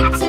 It's